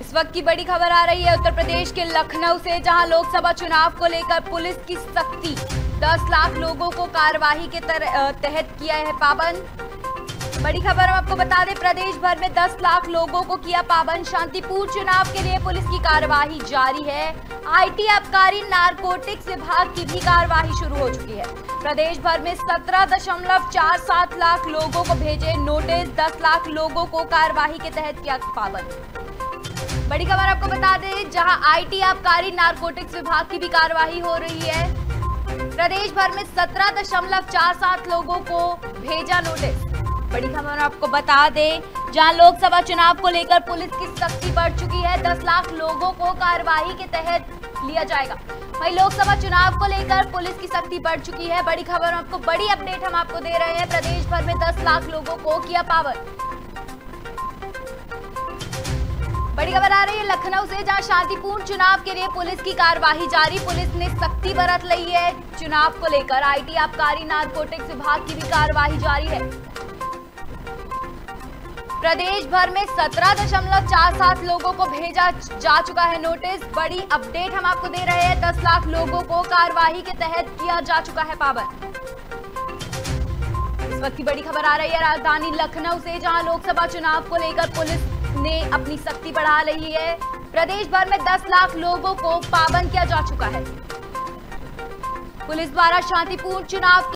इस वक्त की बड़ी खबर आ रही है उत्तर प्रदेश के लखनऊ से, जहां लोकसभा चुनाव को लेकर पुलिस की सख्ती, 10 लाख लोगों को कार्यवाही के तहत किया है पाबंद। बड़ी खबर हम आपको बता दें, प्रदेश भर में 10 लाख लोगों को किया पाबंद। शांतिपूर्ण चुनाव के लिए पुलिस की कार्यवाही जारी है। आईटी, आबकारी, नारकोटिक्स विभाग की भी कार्यवाही शुरू हो चुकी है। प्रदेश भर में 17.47 लाख लोगों को भेजे नोटिस, 10 लाख लोगों को कार्यवाही के तहत किया पाबंद। बड़ी खबर आपको बता दें, जहाँ आईटी, आबकारी, नारकोटिक्स विभाग की भी कार्यवाही हो रही है। प्रदेश भर में 17.47 लोगों को भेजा नोटिस। बड़ी खबर आपको बता दें, जहां लोकसभा चुनाव को लेकर पुलिस की सख्ती बढ़ चुकी है। 10 लाख लोगों को कार्यवाही के तहत लिया जाएगा। भाई, लोकसभा चुनाव को लेकर पुलिस की सख्ती बढ़ चुकी है। बड़ी खबर आपको, बड़ी अपडेट हम आपको दे रहे हैं। प्रदेश भर में 10 लाख लोगों को किया पाबंद। बड़ी खबर आ रही है लखनऊ से, जहां शांतिपूर्ण चुनाव के लिए पुलिस की कार्यवाही जारी। पुलिस ने सख्ती बरत ली है चुनाव को लेकर। आईटी, आबकारी, नारकोटिक्स विभाग की भी कार्यवाही जारी है। प्रदेश भर में 17.47 लोगों को भेजा जा चुका है नोटिस। बड़ी अपडेट हम आपको दे रहे हैं, 10 लाख लोगों को कार्यवाही के तहत किया जा चुका है पाबंद। इस वक्त की बड़ी खबर आ रही है राजधानी लखनऊ से, जहां लोकसभा चुनाव को लेकर पुलिस ने अपनी सख्ती बढ़ा ली है। प्रदेश भर में 10 लाख लोगों को पाबंद किया जा चुका है। पुलिस द्वारा शांतिपूर्ण चुनाव